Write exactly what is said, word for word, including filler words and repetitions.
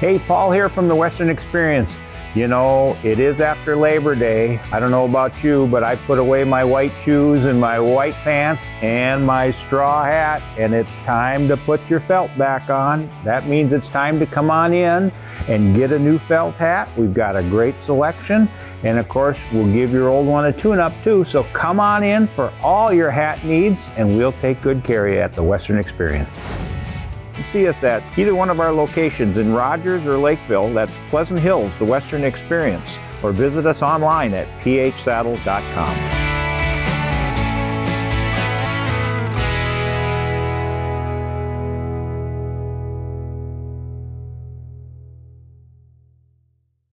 Hey, Paul here from The Western Experience. You know, it is after Labor Day. I don't know about you, but I put away my white shoes and my white pants and my straw hat, and it's time to put your felt back on. That means it's time to come on in and get a new felt hat. We've got a great selection, and of course, we'll give your old one a tune-up too. So come on in for all your hat needs, and we'll take good care of you at The Western Experience. See us at either one of our locations in Rogers or Lakeville. That's Pleasant Hills, The Western Experience, or visit us online at p h saddle dot com.